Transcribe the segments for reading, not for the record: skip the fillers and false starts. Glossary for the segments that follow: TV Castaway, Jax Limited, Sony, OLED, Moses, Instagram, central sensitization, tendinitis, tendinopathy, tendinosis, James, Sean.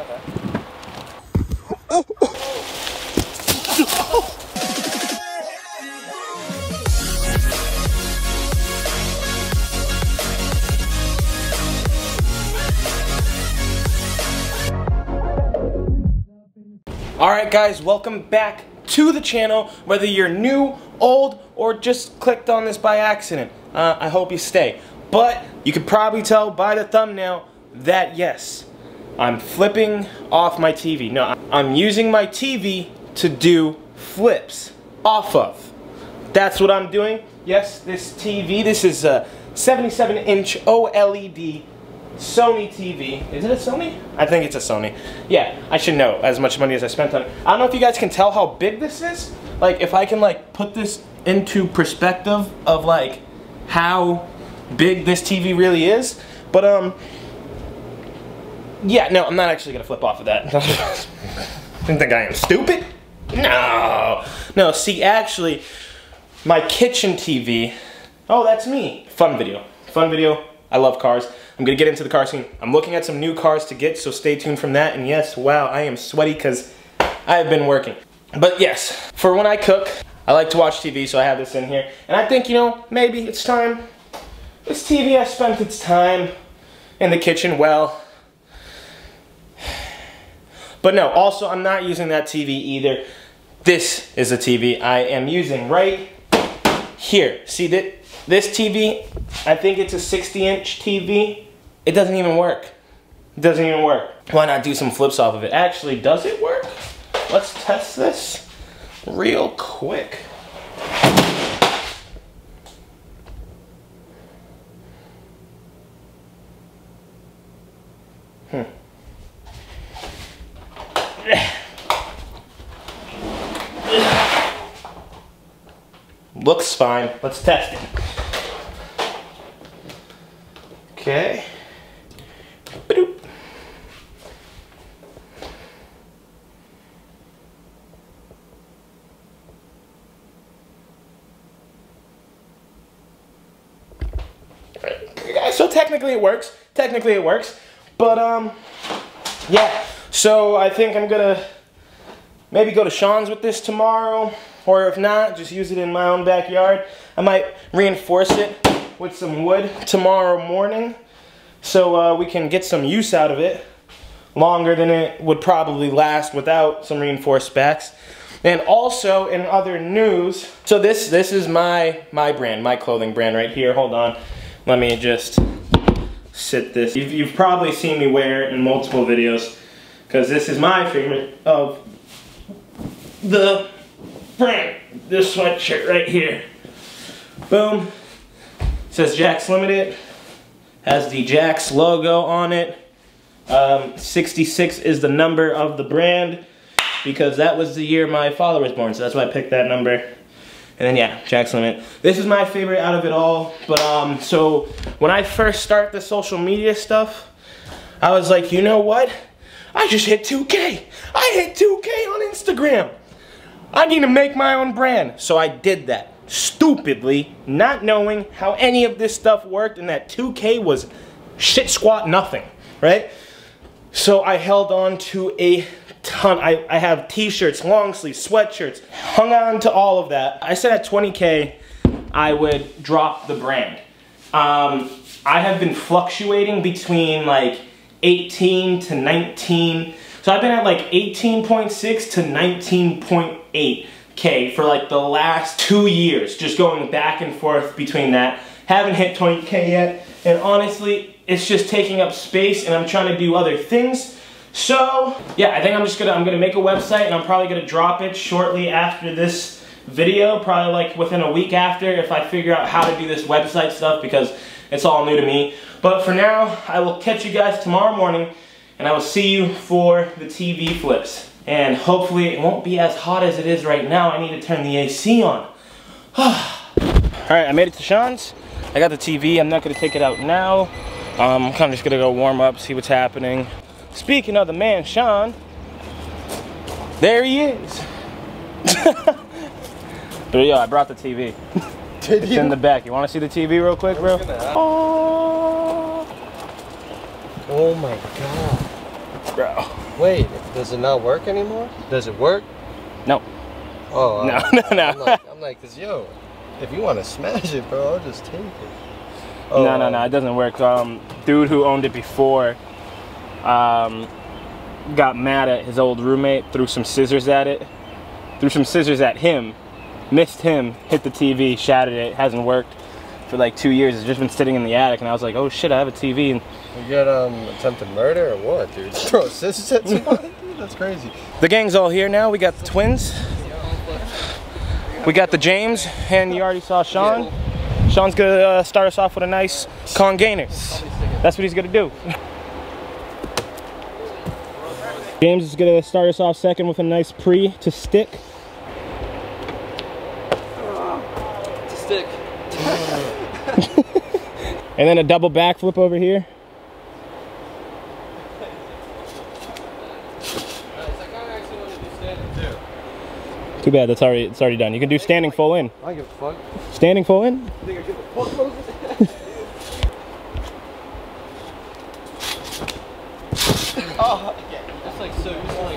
Okay. Oh, oh. Oh. Alright guys, welcome back to the channel, whether you're new, old, or just clicked on this by accident. I hope you stay. But you can probably tell by the thumbnail that yes, I'm flipping off my TV. No, I'm using my TV to do flips off of. That's what I'm doing. Yes, this TV, this is a 77-inch OLED Sony TV. Is it a Sony? I think it's a Sony. Yeah, I should know as much money as I spent on it. I don't know if you guys can tell how big this is. Like, if I can, like, put this into perspective of, like, how big this TV really is. But, yeah, no, I'm not actually gonna flip off of that. You think I am stupid? No. No, see, actually, my kitchen TV. Oh, that's me. Fun video. Fun video. I love cars. I'm gonna get into the car scene. I'm looking at some new cars to get, so stay tuned from that. And yes, wow, I am sweaty because I have been working. But yes, for when I cook, I like to watch TV, so I have this in here. And I think, you know, maybe it's time. This TV has spent its time in the kitchen well. But no, also I'm not using that TV either. This is the TV I am using right here. See that this TV, I think it's a 60-inch TV. It doesn't even work. It doesn't even work. Why not do some flips off of it? Actually, does it work? Let's test this real quick. Looks fine. Let's test it. Okay. Boop. Right. So technically it works. Technically it works. But yeah. So I think I'm gonna maybe go to Sean's with this tomorrow. Or if not, just use it in my own backyard. I might reinforce it with some wood tomorrow morning so we can get some use out of it longer than it would probably last without some reinforced backs. And also in other news, so this is my brand, my clothing brand right here. Hold on, let me just sit this. You've probably seen me wear it in multiple videos because this is my favorite of the brand, this sweatshirt right here. Boom. Says Jax Limited. Has the Jax logo on it. 66 is the number of the brand because that was the year my father was born, so that's why I picked that number. And then yeah, Jax Limited. This is my favorite out of it all. But so when I first start the social media stuff, I was like, you know what? I just hit 2K. I hit 2K on Instagram. I need to make my own brand. So I did that, stupidly, not knowing how any of this stuff worked and that 2K was shit squat nothing, right? So I held on to a ton. I have t-shirts, long sleeves, sweatshirts, hung on to all of that. I said at 20K, I would drop the brand. I have been fluctuating between like 18 to 19. So I've been at like 18.6 to 19.8K for like the last 2 years, just going back and forth between that. Haven't hit 20K yet, and honestly, it's just taking up space and I'm trying to do other things. So yeah, I think I'm gonna make a website and I'm probably gonna drop it shortly after this video, probably like within a week after, if I figure out how to do this website stuff because it's all new to me. But for now, I will catch you guys tomorrow morning. And I will see you for the TV flips. And hopefully it won't be as hot as it is right now. I need to turn the AC on. Alright, I made it to Sean's. I got the TV. I'm not going to take it out now. I'm kind of just going to go warm up, see what's happening. Speaking of the man, Sean. There he is. But yo, I brought the TV. It's in the back. You want to see the TV real quick, bro? Oh my god. Bro. Wait, does it not work anymore? Does it work? No. Oh, no. I'm like, cause yo, if you want to smash it, bro, I'll just take it. Oh, no, it doesn't work. Dude who owned it before got mad at his old roommate, threw some scissors at him, missed him, hit the TV, shattered it. Hasn't worked for like 2 years. It's just been sitting in the attic, and I was like, oh shit, I have a TV. And you got attempted murder or what, dude? Throw scissors at somebody? That's crazy. The gang's all here now. We got the twins. We got the James, and you already saw Sean. Sean's gonna start us off with a nice con gainer. That's what he's gonna do. James is gonna start us off second with a nice pre to stick. To stick. And then a double backflip over here. Too bad, it's already done. You can do standing full in. I don't give a fuck. Standing full in? You think I give a fuck, Moses? Oh, yeah. That's like so useful.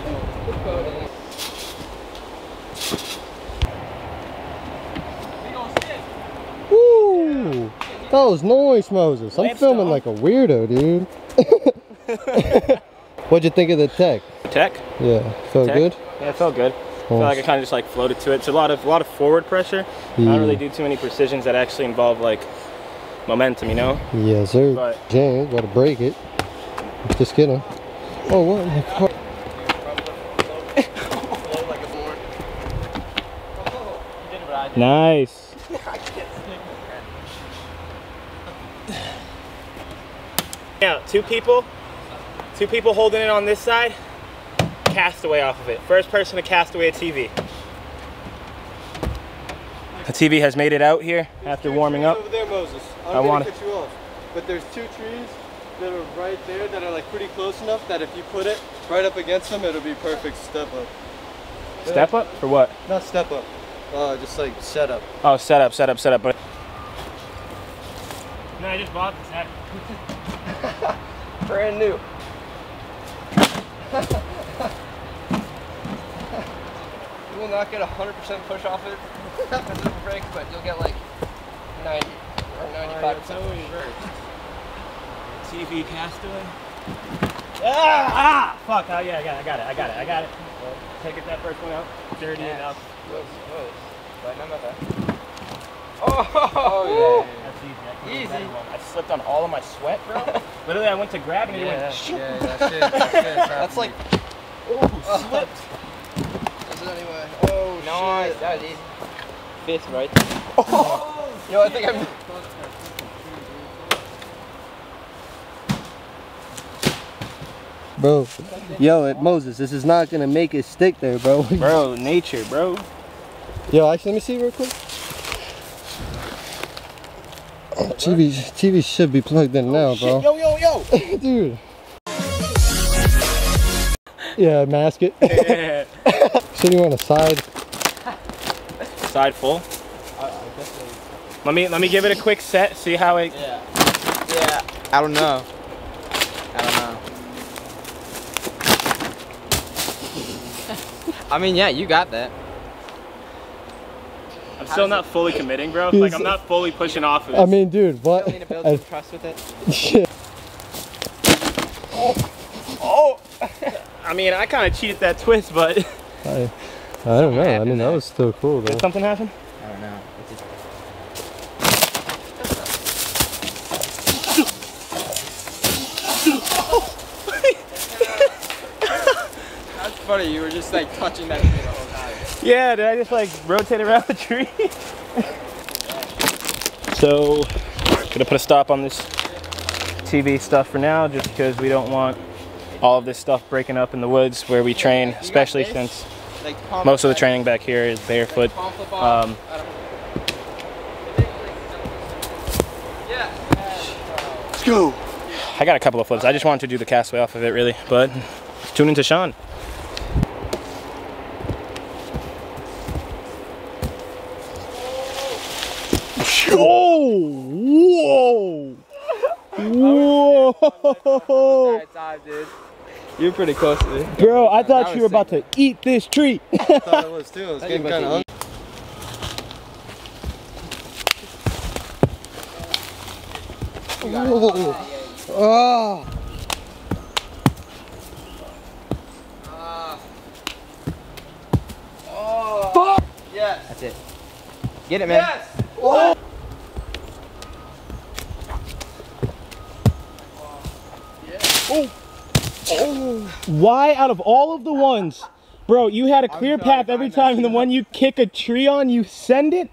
Woo! That was nice, Moses. I'm filming like a weirdo, dude. What'd you think of the tech? Tech? Yeah. Felt good? Yeah, it felt good. I feel like I kind of just like floated to it. It's a lot of forward pressure. Yeah. I don't really do too many precisions that actually involve like momentum, you know? Yeah, sir. But James, gotta break it. Just kidding. Oh, what in the fuck? Nice. Now, two people holding it on this side. Castaway off of it. First person to cast away a TV. The TV has made it out here after warming up. Over there, Moses. I'm going to cut you off. But there's two trees that are right there that are like pretty close enough that if you put it right up against them, it'll be perfect step up. Step up? For what? Not step up. Just like set up. Oh, set up. But no, I just bought this app. Brand new. You will not get 100% push off it because of the brakes, but you'll get like 90 or 95% push. TV Castaway. Ah! Fuck! Oh yeah, I got it. Well, take it that first one out. Dirty enough. Close. But none of that. Oh yeah. Easy. I slipped on all of my sweat, bro. Literally, I went to grab it and you went, shit. Yeah, that's like, ooh, slipped. Does it anyway? Oh, nice. Shit. That was easy. Fifth, right? Oh. Yo, I think I'm... Bro, yo, Moses, this is not going to make it stick there, bro. Bro, nature, bro. Yo, actually, let me see real quick. TV should be plugged in now, bro. Shit. Yo. Dude. Yeah, mask it. Yeah. Should you on the side? Side full? Let me give it a quick set, see how it... Yeah. I don't know. I mean, yeah, you got that. I'm still not fully committing, bro. Like, I'm not fully pushing off of it. I mean, dude, what? You need to build some trust with it. Shit. Oh! I mean, I kind of cheated that twist, but... I don't know. I mean, that was still cool, though. Did something happen? I don't know. That's funny. You were just, like, touching that thing the whole time. Yeah, did I just like rotate around the tree? So, gonna put a stop on this TV stuff for now, just because we don't want all of this stuff breaking up in the woods where we train, especially since most of the training back here is barefoot. Let's go! I got a couple of flips. I just wanted to do the castaway off of it, really, but tune into Sean. Oh! Whoa! Whoa! You're pretty close to it. Bro, I thought you were about to eat this treat. I thought it was too. I was getting kind of hungry. Oh. Oh. Fuck! Yes. That's it. Get it, man. Yes! Oh. Oh. Oh. Why out of all of the ones, bro, you had a clear path every time, and the one you kick a tree on, you send it?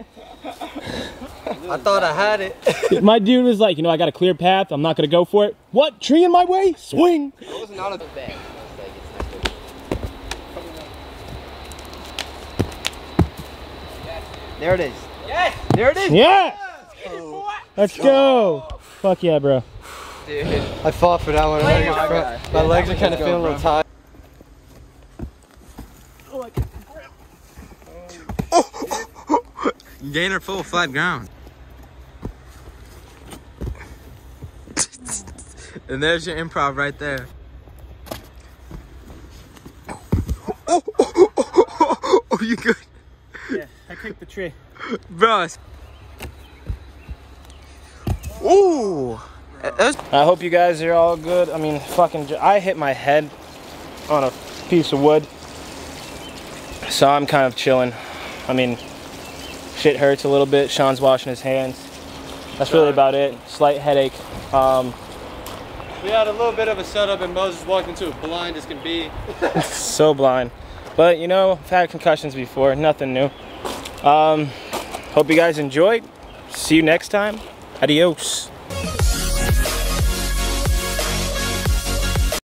I thought I had it. My dude was like, you know, I got a clear path. I'm not going to go for it. What? Tree in my way? Swing. It wasn't out of the bag. There it is. Yes. There it is. Yeah. Oh. Let's go. Oh. Fuck yeah, bro. Dude. I fought for that one. My legs are kind of feeling a little tired. Oh, I can grip. Oh. Gainer full flat ground. And there's your improv right there. Oh, you good? Yeah, I kicked the tree. Bro. Ooh. I hope you guys are all good. I mean, fucking, I hit my head on a piece of wood. So I'm kind of chilling. I mean, shit hurts a little bit. Sean's washing his hands. That's really about it. Slight headache. We had a little bit of a setup and Moses walked into it blind as can be. So blind. But, you know, I've had concussions before. Nothing new. Hope you guys enjoyed. See you next time. Adios.